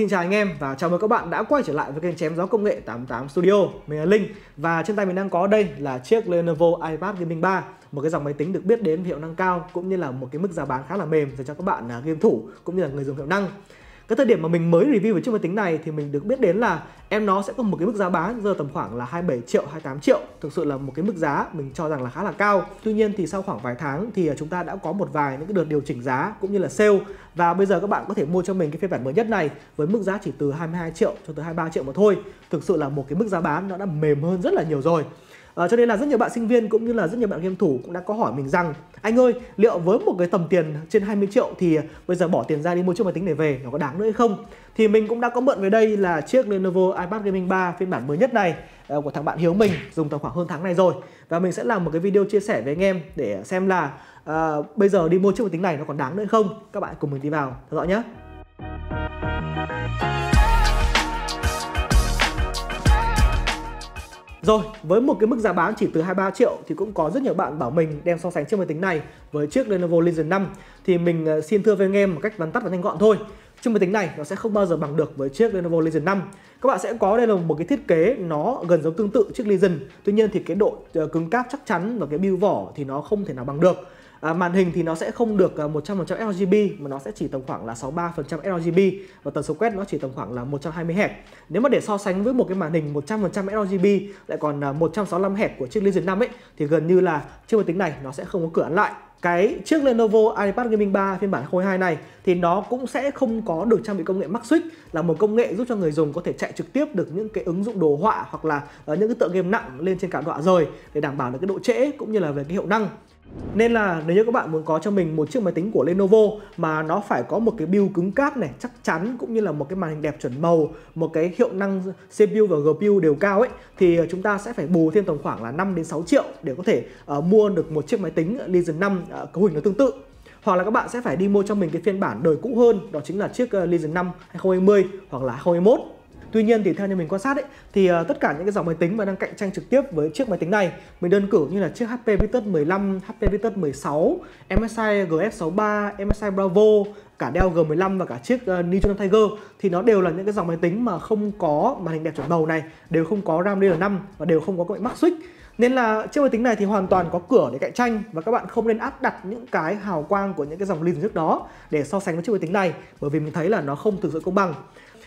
Xin chào anh em và chào mừng các bạn đã quay trở lại với kênh Chém Gió Công Nghệ 88 Studio. Mình là Linh và trên tay mình đang có đây là chiếc Lenovo IdeaPad Gaming 3, một cái dòng máy tính được biết đến hiệu năng cao cũng như là một cái mức giá bán khá là mềm dành cho các bạn game thủ cũng như là người dùng hiệu năng. Cái thời điểm mà mình mới review về chiếc máy tính này thì mình được biết đến là nó sẽ có một cái mức giá bán giờ tầm khoảng là 27 triệu, 28 triệu. Thực sự là một cái mức giá mình cho rằng là khá là cao. Tuy nhiên thì sau khoảng vài tháng thì chúng ta đã có một vài những cái đợt điều chỉnh giá cũng như là sale. Và bây giờ các bạn có thể mua cho mình cái phiên bản mới nhất này với mức giá chỉ từ 22 triệu cho tới 23 triệu mà thôi. Thực sự là một cái mức giá bán nó đã mềm hơn rất là nhiều rồi. Cho nên là rất nhiều bạn sinh viên cũng như là rất nhiều bạn game thủ cũng đã có hỏi mình rằng: anh ơi, liệu với một cái tầm tiền trên 20 triệu thì bây giờ bỏ tiền ra đi mua chiếc máy tính này về nó có đáng nữa hay không? Thì mình cũng đã có mượn về đây là chiếc Lenovo IdeaPad Gaming 3 phiên bản mới nhất này của thằng bạn Hiếu mình, dùng tầm khoảng hơn tháng này rồi. Và mình sẽ làm một cái video chia sẻ với anh em để xem là bây giờ đi mua chiếc máy tính này nó còn đáng nữa hay không. Các bạn cùng mình đi vào theo dõi nhé. Rồi, với một cái mức giá bán chỉ từ 23 triệu thì cũng có rất nhiều bạn bảo mình đem so sánh chiếc máy tính này với chiếc Lenovo Legion 5. Thì mình xin thưa với anh em một cách vắn tắt và nhanh gọn thôi. Chiếc máy tính này nó sẽ không bao giờ bằng được với chiếc Lenovo Legion 5. Các bạn sẽ có đây là một cái thiết kế nó gần giống tương tự chiếc Legion. Tuy nhiên thì cái độ cứng cáp chắc chắn và cái build vỏ thì nó không thể nào bằng được. Màn hình thì nó sẽ không được 100% sRGB mà nó sẽ chỉ tầm khoảng là 63% sRGB và tần số quét nó chỉ tầm khoảng là 120Hz. Nếu mà để so sánh với một cái màn hình 100% sRGB lại còn 165Hz của chiếc Legion 5 ấy thì gần như là chiếc máy tính này nó sẽ không có cửa ăn lại. Cái chiếc Lenovo IdeaPad Gaming 3 phiên bản 2022 này thì nó cũng sẽ không có được trang bị công nghệ MaxSwitch, là một công nghệ giúp cho người dùng có thể chạy trực tiếp được những cái ứng dụng đồ họa hoặc là những cái tựa game nặng lên trên cảm đọa rời để đảm bảo được cái độ trễ cũng như là về cái hiệu năng. Nên là nếu như các bạn muốn có cho mình một chiếc máy tính của Lenovo mà nó phải có một cái build cứng cáp này, chắc chắn cũng như là một cái màn hình đẹp chuẩn màu, một cái hiệu năng CPU và GPU đều cao ấy, thì chúng ta sẽ phải bù thêm tầm khoảng là 5 đến 6 triệu để có thể mua được một chiếc máy tính Legion 5 cấu hình nó tương tự. Hoặc là các bạn sẽ phải đi mua cho mình cái phiên bản đời cũ hơn, đó chính là chiếc Legion 5 2020 hoặc là 2021. Tuy nhiên thì theo như mình quan sát ấy, thì tất cả những cái dòng máy tính mà đang cạnh tranh trực tiếp với chiếc máy tính này, mình đơn cử như là chiếc HP Victus 15, HP Victus 16, MSI GF63, MSI Bravo, cả Dell G15 và cả chiếc Lenovo Tiger thì nó đều là những cái dòng máy tính mà không có màn hình đẹp chuẩn màu này, đều không có RAM DDR5 và đều không có công nghệ MaxSwitch. Nên là chiếc máy tính này thì hoàn toàn có cửa để cạnh tranh và các bạn không nên áp đặt những cái hào quang của những cái dòng Legion trước đó để so sánh với chiếc máy tính này, bởi vì mình thấy là nó không thực sự công bằng.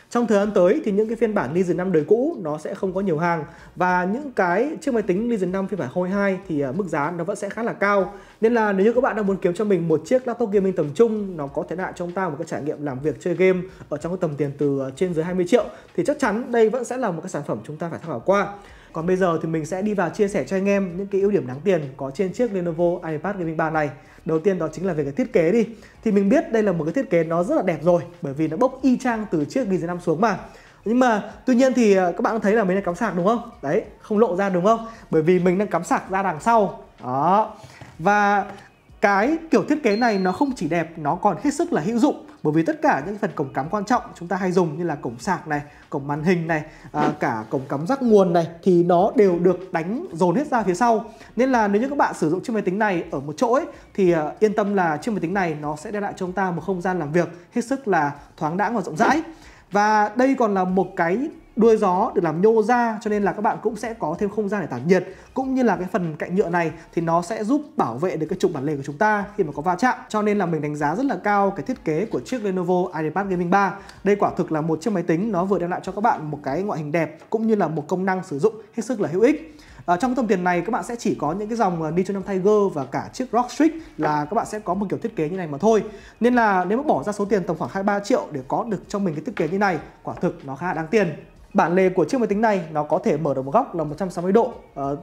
Trong thời gian tới thì những cái phiên bản Legion 5 đời cũ nó sẽ không có nhiều hàng và những cái chiếc máy tính Legion 5 phiên bản 2022 thì mức giá nó vẫn sẽ khá là cao. Nên là nếu như các bạn đang muốn kiếm cho mình một chiếc laptop gaming tầm trung, nó có thể lại cho chúng ta một cái trải nghiệm làm việc chơi game ở trong cái tầm tiền từ trên dưới 20 triệu thì chắc chắn đây vẫn sẽ là một cái sản phẩm chúng ta phải tham khảo qua. Còn bây giờ thì mình sẽ đi vào chia sẻ cho anh em những cái ưu điểm đáng tiền có trên chiếc Lenovo IdeaPad Gaming 3 này. Đầu tiên đó chính là về cái thiết kế đi. Thì mình biết đây là một cái thiết kế nó rất là đẹp rồi, bởi vì nó bốc y chang từ chiếc Legion 5 xuống mà. Nhưng mà tuy nhiên thì các bạn thấy là mình đang cắm sạc đúng không? Đấy, không lộ ra đúng không? Bởi vì mình đang cắm sạc ra đằng sau. Đó. Và cái kiểu thiết kế này nó không chỉ đẹp, nó còn hết sức là hữu dụng, bởi vì tất cả những phần cổng cắm quan trọng chúng ta hay dùng như là cổng sạc này, cổng màn hình này, cả cổng cắm rắc nguồn này thì nó đều được đánh dồn hết ra phía sau. Nên là nếu như các bạn sử dụng chiếc máy tính này ở một chỗ ấy, thì yên tâm là chiếc máy tính này nó sẽ đem lại cho chúng ta một không gian làm việc hết sức là thoáng đãng và rộng rãi. Và đây còn là một cái đuôi gió được làm nhô ra, cho nên là các bạn cũng sẽ có thêm không gian để tản nhiệt, cũng như là cái phần cạnh nhựa này thì nó sẽ giúp bảo vệ được cái trục bản lề của chúng ta khi mà có va chạm. Cho nên là mình đánh giá rất là cao cái thiết kế của chiếc Lenovo IdeaPad Gaming 3. Đây quả thực là một chiếc máy tính nó vừa đem lại cho các bạn một cái ngoại hình đẹp cũng như là một công năng sử dụng hết sức là hữu ích. Trong tầm tiền này các bạn sẽ chỉ có những cái dòng Nvidia Tiger và cả chiếc Rockstreet là các bạn sẽ có một kiểu thiết kế như này mà thôi. Nên là nếu mà bỏ ra số tiền tầm khoảng 23 triệu để có được cho mình cái thiết kế như này, quả thực nó khá là đáng tiền. Bản lề của chiếc máy tính này nó có thể mở được một góc là 160 độ.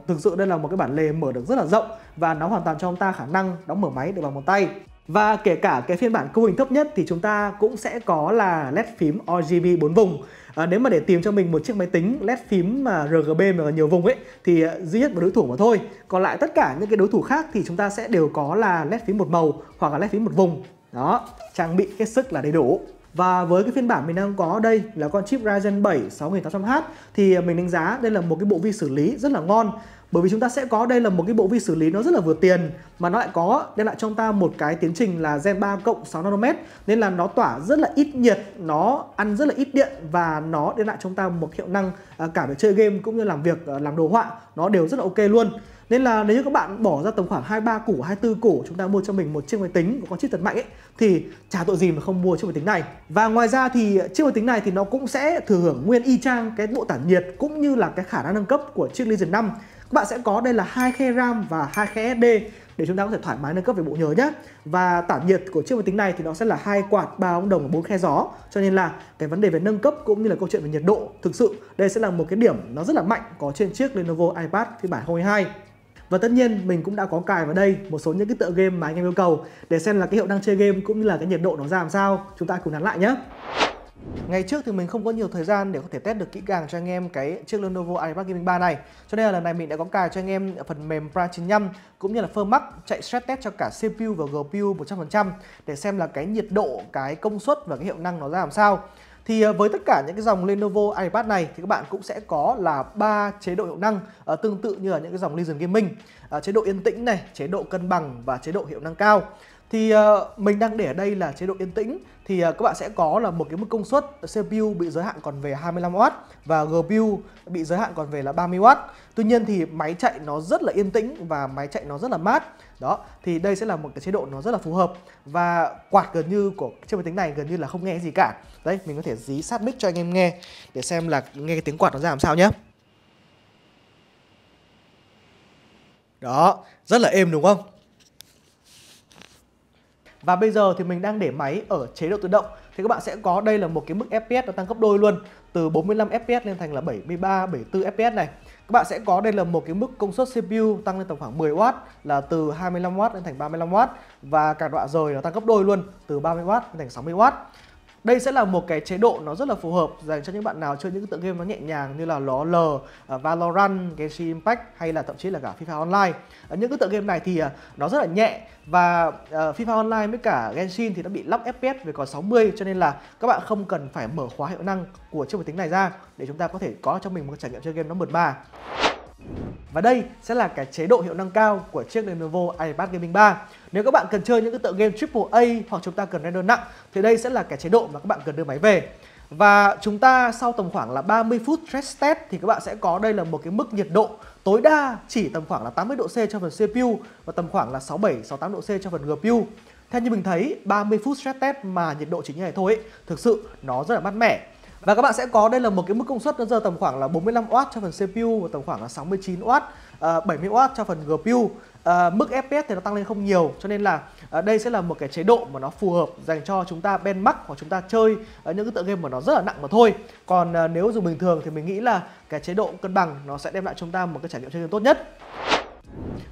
Thực sự đây là một cái bản lề mở được rất là rộng và nó hoàn toàn cho chúng ta khả năng đóng mở máy được bằng một tay. Và kể cả cái phiên bản cấu hình thấp nhất thì chúng ta cũng sẽ có là led phím RGB 4 vùng. Nếu mà để tìm cho mình một chiếc máy tính led phím mà RGB mà nhiều vùng ấy thì duy nhất một đối thủ mà thôi. Còn lại tất cả những cái đối thủ khác thì chúng ta sẽ đều có là led phím một màu hoặc là led phím một vùng. Đó, trang bị hết sức là đầy đủ. Và với cái phiên bản mình đang có đây là con chip Ryzen 7 6800H thì mình đánh giá đây là một cái bộ vi xử lý rất là ngon. Bởi vì chúng ta sẽ có đây là một cái bộ vi xử lý nó rất là vừa tiền, mà nó lại có đem lại cho chúng ta một cái tiến trình là Gen 3 cộng 6nm, nên là nó tỏa rất là ít nhiệt, nó ăn rất là ít điện, và nó đem lại cho chúng ta một hiệu năng cả về chơi game cũng như làm việc, làm đồ họa, nó đều rất là ok luôn. Nên là nếu như các bạn bỏ ra tầm khoảng 23 củ, 24 củ, chúng ta mua cho mình một chiếc máy tính có chip thật mạnh ấy, thì chả tội gì mà không mua chiếc máy tính này. Và ngoài ra thì chiếc máy tính này thì nó cũng sẽ thừa hưởng nguyên y chang cái bộ tản nhiệt cũng như là cái khả năng nâng cấp của chiếc Legion 5. Các bạn sẽ có đây là 2 khe RAM và 2 khe SD để chúng ta có thể thoải mái nâng cấp về bộ nhớ nhé. Và tản nhiệt của chiếc máy tính này thì nó sẽ là 2 quạt, 3 ống đồng và 4 khe gió. Cho nên là cái vấn đề về nâng cấp cũng như là câu chuyện về nhiệt độ, thực sự đây sẽ là một cái điểm nó rất là mạnh có trên chiếc Lenovo iPad phiên bản 22. Và tất nhiên mình cũng đã có cài vào đây một số những cái tựa game mà anh em yêu cầu để xem là cái hiệu năng chơi game cũng như là cái nhiệt độ nó ra làm sao. Chúng ta cùng nán lại nhé. Ngày trước thì mình không có nhiều thời gian để có thể test được kỹ càng cho anh em cái chiếc Lenovo iPad Gaming 3 này. Cho nên là lần này mình đã có cài cho anh em phần mềm Prime95 cũng như là Furmark chạy stress test cho cả CPU và GPU 100% để xem là cái nhiệt độ, cái công suất và cái hiệu năng nó ra làm sao. Thì với tất cả những cái dòng Lenovo iPad này thì các bạn cũng sẽ có là 3 chế độ hiệu năng tương tự như là những cái dòng Legion Gaming. Chế độ yên tĩnh này, chế độ cân bằng và chế độ hiệu năng cao. Thì mình đang để ở đây là chế độ yên tĩnh. Thì các bạn sẽ có là một cái mức công suất CPU bị giới hạn còn về 25W và GPU bị giới hạn còn về là 30W. Tuy nhiên thì máy chạy nó rất là yên tĩnh và máy chạy nó rất là mát. Đó, thì đây sẽ là một cái chế độ nó rất là phù hợp. Và quạt gần như của chiếc máy tính này gần như là không nghe gì cả. Đấy, mình có thể dí sát mic cho anh em nghe để xem là nghe cái tiếng quạt nó ra làm sao nhé. Đó, rất là êm đúng không? Và bây giờ thì mình đang để máy ở chế độ tự động. Thì các bạn sẽ có đây là một cái mức FPS nó tăng gấp đôi luôn, từ 45 FPS lên thành là 73, 74 FPS này. Các bạn sẽ có đây là một cái mức công suất CPU tăng lên tầm khoảng 10W, là từ 25W lên thành 35W. Và cả đoạn rời nó tăng gấp đôi luôn, từ 30W lên thành 60W. Đây sẽ là một cái chế độ nó rất là phù hợp dành cho những bạn nào chơi những cái tựa game nó nhẹ nhàng như là LoL, Valorant, Genshin Impact hay là thậm chí là cả FIFA Online. Những cái tựa game này thì nó rất là nhẹ, và FIFA Online với cả Genshin thì nó bị lóc FPS về còn 60, cho nên là các bạn không cần phải mở khóa hiệu năng của chiếc máy tính này ra để chúng ta có thể có cho mình một trải nghiệm chơi game nó mượt mà. Và đây sẽ là cái chế độ hiệu năng cao của chiếc Lenovo iPad Gaming 3. Nếu các bạn cần chơi những cái tựa game AAA hoặc chúng ta cần render nặng thì đây sẽ là cái chế độ mà các bạn cần đưa máy về. Và chúng ta sau tầm khoảng là 30 phút stress test thì các bạn sẽ có đây là một cái mức nhiệt độ tối đa chỉ tầm khoảng là 80 độ C cho phần CPU và tầm khoảng là 67, 68 độ C cho phần GPU. Theo như mình thấy, 30 phút stress test mà nhiệt độ chỉ như này thôi ấy, thực sự nó rất là mát mẻ. Và các bạn sẽ có đây là một cái mức công suất nó giờ tầm khoảng là 45W cho phần CPU và tầm khoảng là 69W, 70W cho phần GPU. Mức FPS thì nó tăng lên không nhiều, cho nên là đây sẽ là một cái chế độ mà nó phù hợp dành cho chúng ta benchmark hoặc chúng ta chơi những cái tựa game mà nó rất là nặng mà thôi. Còn nếu dùng bình thường thì mình nghĩ là cái chế độ cân bằng nó sẽ đem lại chúng ta một cái trải nghiệm chơi game tốt nhất.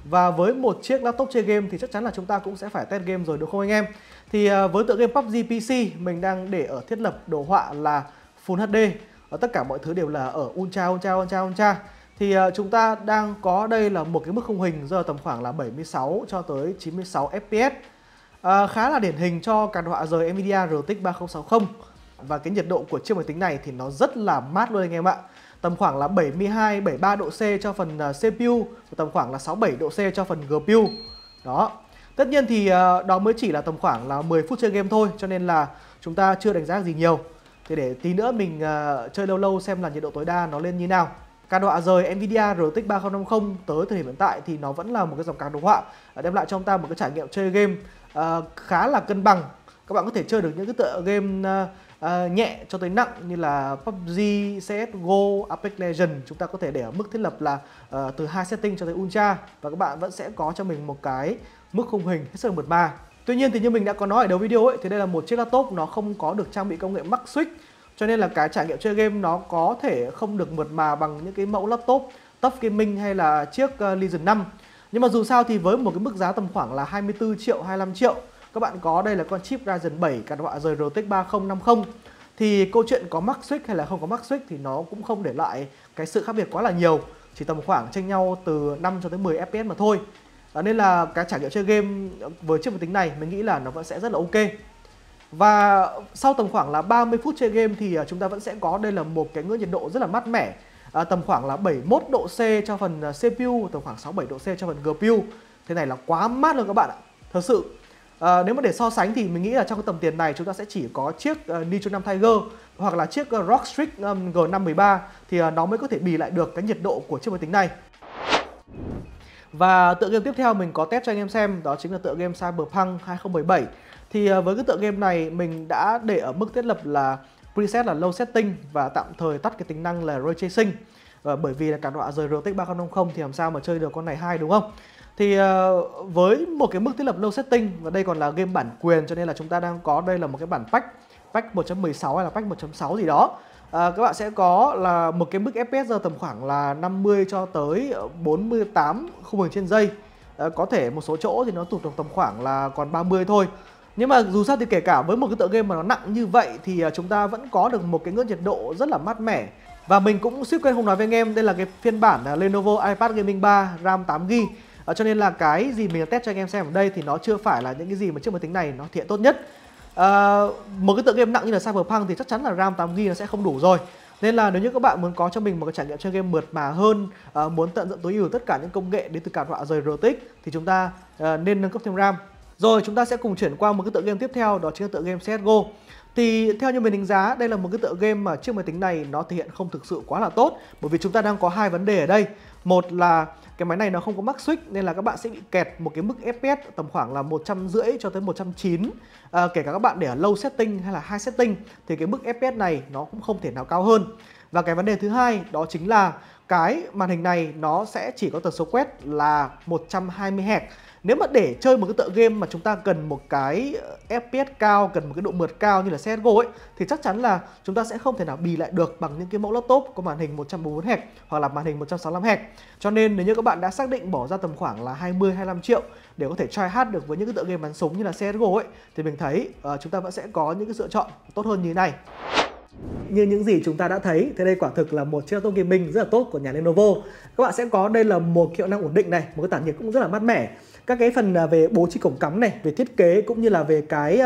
Và với một chiếc laptop chơi game thì chắc chắn là chúng ta cũng sẽ phải test game rồi đúng không anh em? Thì với tựa game PUBG PC mình đang để ở thiết lập đồ họa là Full HD, tất cả mọi thứ đều là ở Ultra. Thì chúng ta đang có đây là một cái mức khung hình giờ tầm khoảng là 76 cho tới 96 FPS. Khá là điển hình cho card họa rời Nvidia RTX 3060. Và cái nhiệt độ của chiếc máy tính này thì nó rất là mát luôn anh em ạ. Tầm khoảng là 72, 73 độ C cho phần CPU và tầm khoảng là 67 độ C cho phần GPU. Đó. Tất nhiên thì đó mới chỉ là tầm khoảng là 10 phút chơi game thôi, cho nên là chúng ta chưa đánh giá gì nhiều. Thì để tí nữa mình chơi lâu lâu xem là nhiệt độ tối đa nó lên như nào. Card họa rời Nvidia RTX 3050 tới thời điểm hiện tại thì nó vẫn là một cái dòng card đồ họa đem lại cho chúng ta một cái trải nghiệm chơi game khá là cân bằng. Các bạn có thể chơi được những cái tựa game nhẹ cho tới nặng như là PUBG, CS:GO, Apex Legend. Chúng ta có thể để ở mức thiết lập là từ 2 setting cho tới Ultra và các bạn vẫn sẽ có cho mình một cái mức khung hình hết sức mượt mà. Tuy nhiên thì như mình đã có nói ở đầu video ấy, thì đây là một chiếc laptop nó không có được trang bị công nghệ MaxSwitch, cho nên là cái trải nghiệm chơi game nó có thể không được mượt mà bằng những cái mẫu laptop Tough Gaming hay là chiếc Legion 5. Nhưng mà dù sao thì với một cái mức giá tầm khoảng là 24 triệu, 25 triệu, các bạn có đây là con chip Ryzen 7 card họa rời RTX 3050. Thì câu chuyện có MaxSwitch hay là không có MaxSwitch thì nó cũng không để lại cái sự khác biệt quá là nhiều, chỉ tầm khoảng chênh nhau từ 5 cho tới 10 FPS mà thôi. Nên là cái trải nghiệm chơi game với chiếc máy tính này mình nghĩ là nó vẫn sẽ rất là ok. Và sau tầm khoảng là 30 phút chơi game thì chúng ta vẫn sẽ có đây là một cái ngưỡng nhiệt độ rất là mát mẻ. tầm khoảng là 71 độ C cho phần CPU, tầm khoảng 67 độ C cho phần GPU. Thế này là quá mát luôn các bạn ạ. Thật sự nếu mà để so sánh thì mình nghĩ là trong cái tầm tiền này chúng ta sẽ chỉ có chiếc Nitro 5 Tiger hoặc là chiếc Rockstreet G513 thì nó mới có thể bì lại được cái nhiệt độ của chiếc máy tính này. Và tựa game tiếp theo mình có test cho anh em xem đó chính là tựa game Cyberpunk 2077. Thì với cái tựa game này mình đã để ở mức thiết lập là preset là low setting và tạm thời tắt cái tính năng là ray tracing. Bởi vì là cả đoạn rời RTX 3050 thì làm sao mà chơi được con này hay, đúng không? Thì với một cái mức thiết lập low setting và đây còn là game bản quyền cho nên là chúng ta đang có đây là một cái bản patch 1.16 hay là patch 1.6 gì đó. Các bạn sẽ có là một cái mức FPS giờ tầm khoảng là 50 cho tới 48 khung hình trên giây. Có thể một số chỗ thì nó tụt được tầm khoảng là còn 30 thôi. Nhưng mà dù sao thì kể cả với một cái tựa game mà nó nặng như vậy thì chúng ta vẫn có được một cái ngưỡng nhiệt độ rất là mát mẻ. Và mình cũng suýt quên không nói với anh em, đây là cái phiên bản Lenovo IdeaPad Gaming 3 RAM 8GB. Cho nên là cái gì mình test cho anh em xem ở đây thì nó chưa phải là những cái gì mà chiếc máy tính này nó thể hiện tốt nhất. Một cái tựa game nặng như là Cyberpunk thì chắc chắn là RAM 8GB nó sẽ không đủ rồi. Nên là nếu như các bạn muốn có cho mình một cái trải nghiệm chơi game mượt mà hơn, muốn tận dụng tối ưu tất cả những công nghệ đến từ cả họa rời RTX thì chúng ta nên nâng cấp thêm RAM. Rồi chúng ta sẽ cùng chuyển qua một cái tựa game tiếp theo, đó chính là tựa game CS:GO. Thì theo như mình đánh giá đây là một cái tựa game mà chiếc máy tính này nó thể hiện không thực sự quá là tốt. Bởi vì chúng ta đang có hai vấn đề ở đây. Một là cái máy này nó không có MaxSwitch nên là các bạn sẽ bị kẹt một cái mức FPS tầm khoảng là 150 cho tới 190. Kể cả các bạn để ở low setting hay là high setting thì cái mức FPS này nó cũng không thể nào cao hơn. Và cái vấn đề thứ hai đó chính là cái màn hình này nó sẽ chỉ có tần số quét là 120Hz. Nếu mà để chơi một cái tựa game mà chúng ta cần một cái FPS cao, cần một cái độ mượt cao như là CSGO ấy thì chắc chắn là chúng ta sẽ không thể nào bì lại được bằng những cái mẫu laptop có màn hình 144Hz hoặc là màn hình 165Hz. Cho nên nếu như các bạn đã xác định bỏ ra tầm khoảng là 20-25 triệu để có thể try hard được với những cái tựa game bắn súng như là CSGO ấy thì mình thấy chúng ta vẫn sẽ có những cái lựa chọn tốt hơn như thế này. Như những gì chúng ta đã thấy thì đây quả thực là một chiếc laptop gaming rất là tốt của nhà Lenovo. Các bạn sẽ có đây là một hiệu năng ổn định này, một cái tản nhiệt cũng rất là mát mẻ. Các cái phần về bố trí cổng cắm này, về thiết kế cũng như là về cái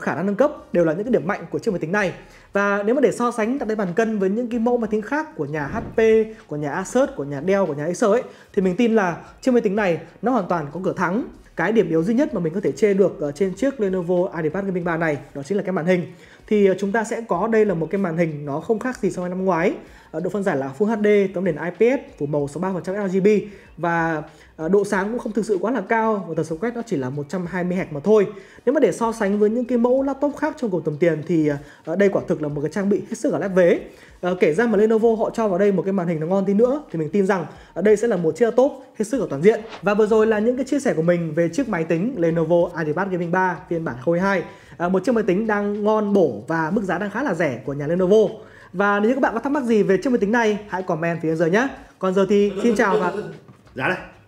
khả năng nâng cấp đều là những cái điểm mạnh của chiếc máy tính này. Và nếu mà để so sánh đặt lên bàn cân với những cái mẫu máy tính khác của nhà HP, của nhà Asus, của nhà Dell, của nhà Acer ấy thì mình tin là chiếc máy tính này nó hoàn toàn có cửa thắng. Cái điểm yếu duy nhất mà mình có thể chê được ở trên chiếc Lenovo IdeaPad Gaming 3 này đó chính là cái màn hình. Thì chúng ta sẽ có đây là một cái màn hình nó không khác gì so với năm ngoái. Độ phân giải là Full HD, tấm nền IPS, phủ màu 63% RGB và độ sáng cũng không thực sự quá là cao và tần số quét nó chỉ là 120Hz mà thôi. Nếu mà để so sánh với những cái mẫu laptop khác trong cùng tầm tiền thì đây quả thực là một cái trang bị hết sức là lép vế. Kể ra mà Lenovo họ cho vào đây một cái màn hình nó ngon tí nữa thì mình tin rằng đây sẽ là một chiếc laptop hết sức là toàn diện. Và vừa rồi là những cái chia sẻ của mình về chiếc máy tính Lenovo IdeaPad Gaming 3 phiên bản 2022, một chiếc máy tính đang ngon bổ và mức giá đang khá là rẻ của nhà Lenovo. Và nếu như các bạn có thắc mắc gì về chiếc máy tính này hãy comment phía dưới nhé. Còn giờ thì xin chào và giá đây.